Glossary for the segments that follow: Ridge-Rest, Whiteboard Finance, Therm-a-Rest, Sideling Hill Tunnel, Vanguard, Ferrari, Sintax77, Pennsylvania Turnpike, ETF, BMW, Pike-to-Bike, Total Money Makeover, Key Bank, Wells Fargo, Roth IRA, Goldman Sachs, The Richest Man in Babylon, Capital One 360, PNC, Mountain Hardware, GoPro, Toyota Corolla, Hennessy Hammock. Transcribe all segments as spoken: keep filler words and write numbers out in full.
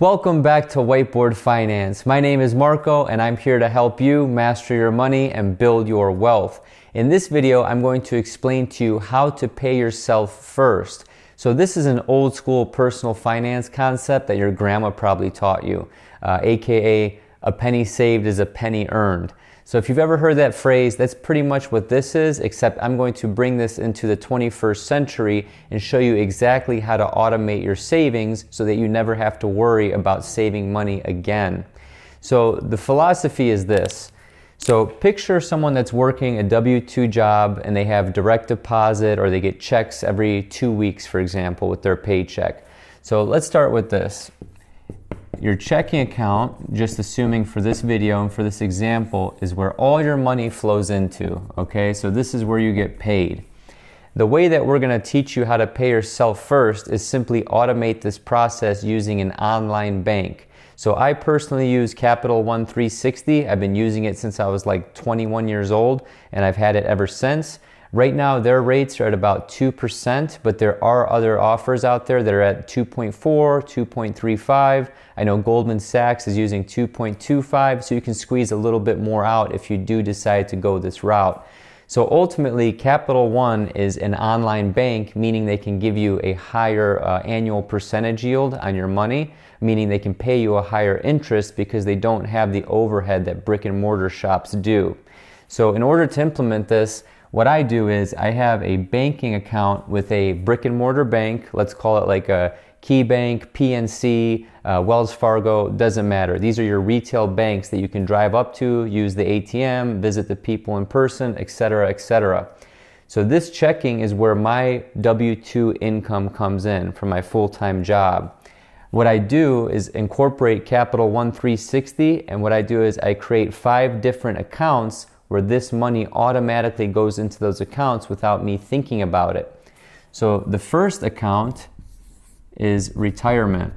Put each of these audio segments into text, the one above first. Welcome back to Whiteboard Finance. My name is Marco and I'm here to help you master your money and build your wealth. In this video, I'm going to explain to you how to pay yourself first. So this is an old school personal finance concept that your grandma probably taught you, uh, A K A a penny saved is a penny earned. So if you've ever heard that phrase, that's pretty much what this is, except I'm going to bring this into the twenty-first century and show you exactly how to automate your savings so that you never have to worry about saving money again. So the philosophy is this. So picture someone that's working a W two job and they have direct deposit or they get checks every two weeks, for example, with their paycheck. So let's start with this. Your checking account, just assuming for this video and for this example, is where all your money flows into, okay? So this is where you get paid. The way that we're gonna teach you how to pay yourself first is simply automate this process using an online bank. So I personally use Capital One three sixty. I've been using it since I was like twenty-one years old, and I've had it ever since. Right now, their rates are at about two percent, but there are other offers out there that are at two point four, two point three five. I know Goldman Sachs is using two point two five, so you can squeeze a little bit more out if you do decide to go this route. So ultimately, Capital One is an online bank, meaning they can give you a higher uh, annual percentage yield on your money, meaning they can pay you a higher interest because they don't have the overhead that brick and mortar shops do. So in order to implement this, what I do is I have a banking account with a brick and mortar bank. Let's call it like a Key Bank, P N C, uh, Wells Fargo, doesn't matter. These are your retail banks that you can drive up to, use the A T M, visit the people in person, et cetera, et cetera. So this checking is where my W two income comes in from my full-time job. What I do is incorporate Capital One three sixty, and what I do is I create five different accounts where this money automatically goes into those accounts without me thinking about it. So the first account is retirement,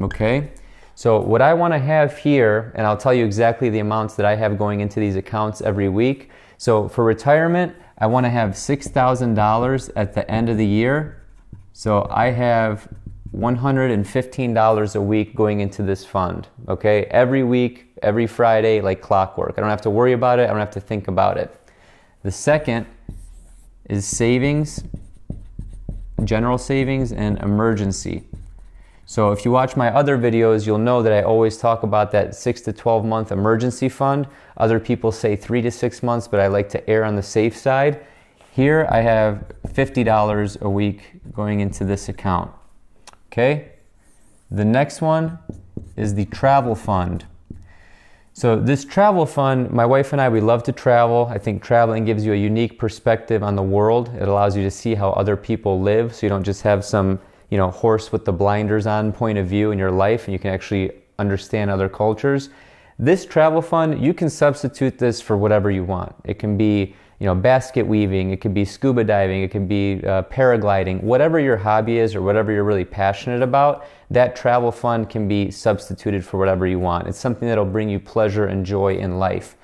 okay? So what I wanna have here, and I'll tell you exactly the amounts that I have going into these accounts every week. So for retirement, I wanna have six thousand dollars at the end of the year. So I have one hundred fifteen dollars a week going into this fund, okay? Every week, every Friday, like clockwork. I don't have to worry about it. I don't have to think about it. The second is savings, general savings, and emergency. So if you watch my other videos, you'll know that I always talk about that six to twelve month emergency fund. Other people say three to six months, but I like to err on the safe side. Here I have fifty dollars a week going into this account, okay? The next one is the travel fund. So this travel fund, my wife and I, we love to travel. I think traveling gives you a unique perspective on the world. It allows you to see how other people live, so you don't just have some, you know, horse with the blinders on point of view in your life, and you can actually understand other cultures. This travel fund, you can substitute this for whatever you want. It can be, you know, basket weaving, it could be scuba diving, it could be uh, paragliding, whatever your hobby is or whatever you're really passionate about, that travel fund can be substituted for whatever you want. It's something that'll bring you pleasure and joy in life.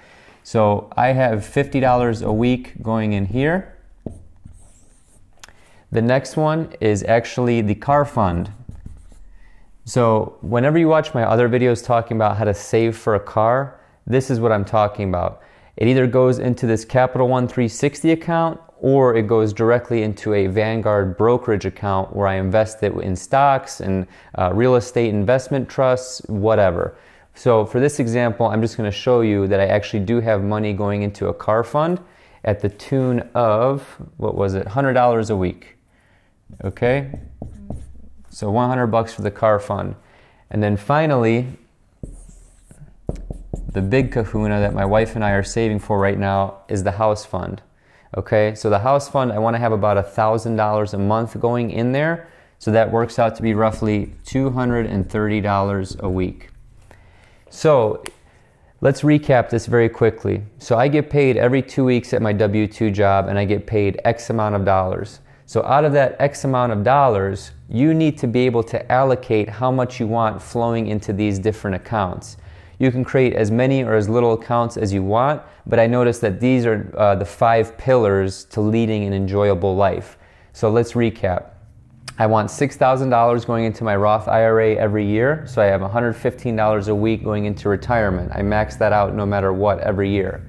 So I have fifty dollars a week going in here. The next one is actually the car fund. So whenever you watch my other videos talking about how to save for a car, this is what I'm talking about. It either goes into this Capital One three sixty account or it goes directly into a Vanguard brokerage account where I invest it in stocks and uh, real estate investment trusts, whatever. So for this example, I'm just going to show you that I actually do have money going into a car fund at the tune of, what was it, one hundred dollars a week. Okay? So one hundred bucks for the car fund. And then finally, the big kahuna that my wife and I are saving for right now is the house fund, okay? So the house fund, I wanna have about one thousand dollars a month going in there, so that works out to be roughly two hundred thirty dollars a week. So let's recap this very quickly. So I get paid every two weeks at my W two job and I get paid X amount of dollars. So out of that X amount of dollars, you need to be able to allocate how much you want flowing into these different accounts. You can create as many or as little accounts as you want, but I noticed that these are uh, the five pillars to leading an enjoyable life. So let's recap. I want six thousand dollars going into my Roth I R A every year, so I have one hundred fifteen dollars a week going into retirement. I max that out no matter what every year.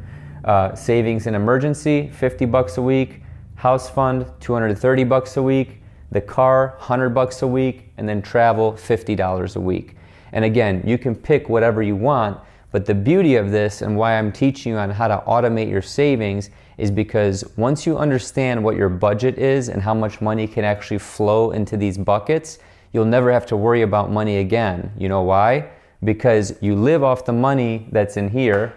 Uh, savings and emergency, fifty bucks a week. House fund, two hundred thirty bucks a week. The car, one hundred bucks a week. And then travel, fifty dollars a week. And again, you can pick whatever you want, but the beauty of this and why I'm teaching you on how to automate your savings is because once you understand what your budget is and how much money can actually flow into these buckets, you'll never have to worry about money again. You know why? Because you live off the money that's in here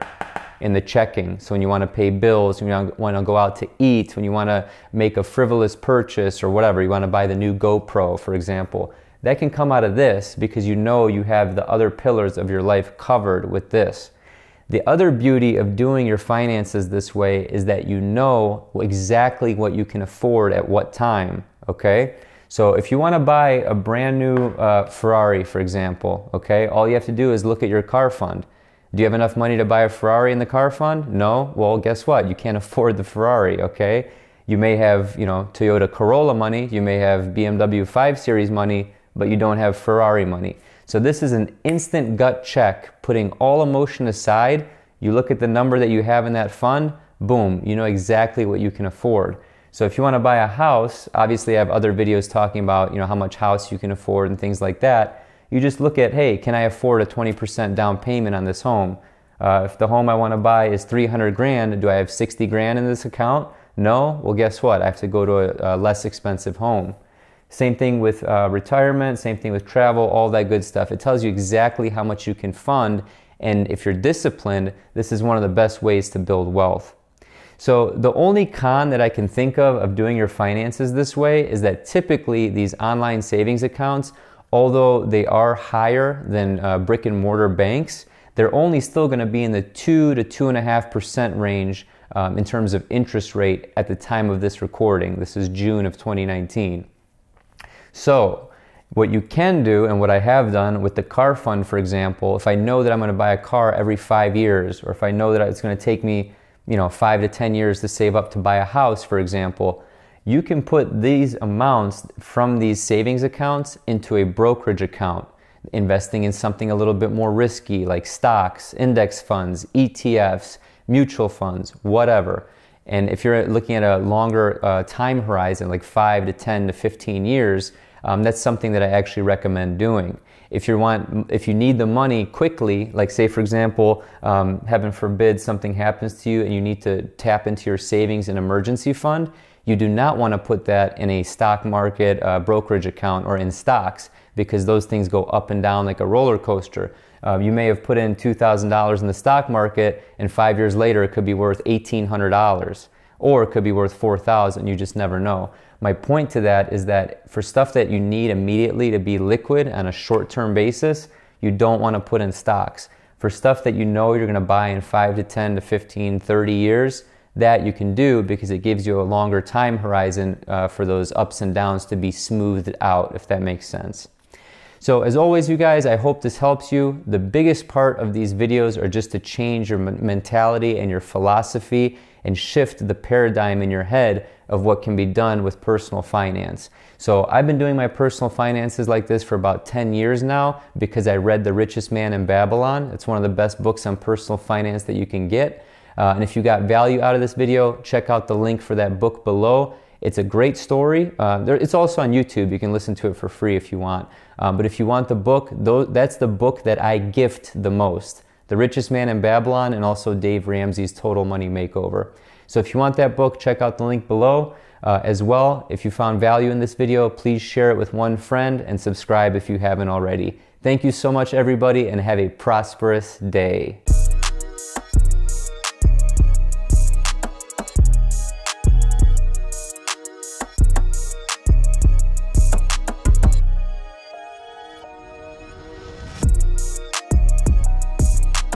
in the checking. So when you want to pay bills, when you want to go out to eat, when you want to make a frivolous purchase or whatever, you want to buy the new GoPro, for example, that can come out of this because you know you have the other pillars of your life covered with this. The other beauty of doing your finances this way is that you know exactly what you can afford at what time, okay? So if you want to buy a brand new uh, Ferrari, for example, okay, all you have to do is look at your car fund. Do you have enough money to buy a Ferrari in the car fund? No? Well, guess what? You can't afford the Ferrari, okay? You may have, you know, Toyota Corolla money, you may have B M W five series money, but you don't have Ferrari money. So this is an instant gut check, putting all emotion aside. You look at the number that you have in that fund, boom, you know exactly what you can afford. So if you want to buy a house, obviously I have other videos talking about, you know, how much house you can afford and things like that. You just look at, hey, can I afford a twenty percent down payment on this home? Uh, if the home I want to buy is three hundred grand, do I have sixty grand in this account? No? Well, guess what? I have to go to a, a less expensive home. Same thing with uh, retirement, same thing with travel, all that good stuff. It tells you exactly how much you can fund, and if you're disciplined, this is one of the best ways to build wealth. So the only con that I can think of of doing your finances this way is that typically these online savings accounts, although they are higher than uh, brick and mortar banks, they're only still going to be in the two to two point five percent range um, in terms of interest rate at the time of this recording. This is June of twenty nineteen. So what you can do, and what I have done with the car fund, for example, if I know that I'm going to buy a car every five years, or if I know that it's going to take me, you know, five to ten years to save up to buy a house, for example, you can put these amounts from these savings accounts into a brokerage account, investing in something a little bit more risky like stocks, index funds, E T Fs, mutual funds, whatever. And if you're looking at a longer uh, time horizon, like five to ten to fifteen years, um, that's something that I actually recommend doing. If you want, if you need the money quickly, like say for example, um, heaven forbid something happens to you and you need to tap into your savings and emergency fund, you do not want to put that in a stock market uh, brokerage account or in stocks, because those things go up and down like a roller coaster. Uh, you may have put in two thousand dollars in the stock market, and five years later it could be worth eighteen hundred dollars, or it could be worth four thousand dollars. You just never know. My point to that is that for stuff that you need immediately to be liquid on a short-term basis, you don't want to put in stocks. For stuff that you know you're going to buy in five to ten to fifteen, thirty years, that you can do, because it gives you a longer time horizon uh, for those ups and downs to be smoothed out, if that makes sense. So as always, you guys, I hope this helps you. The biggest part of these videos are just to change your mentality and your philosophy and shift the paradigm in your head of what can be done with personal finance. So I've been doing my personal finances like this for about ten years now, because I read The Richest Man in Babylon. It's one of the best books on personal finance that you can get. Uh, and if you got value out of this video, check out the link for that book below. It's a great story. Uh, there, it's also on YouTube. You can listen to it for free if you want. Um, but if you want the book, th that's the book that I gift the most. The Richest Man in Babylon, and also Dave Ramsey's Total Money Makeover. So if you want that book, check out the link below. Uh, as well, if you found value in this video, please share it with one friend and subscribe if you haven't already. Thank you so much, everybody, and have a prosperous day.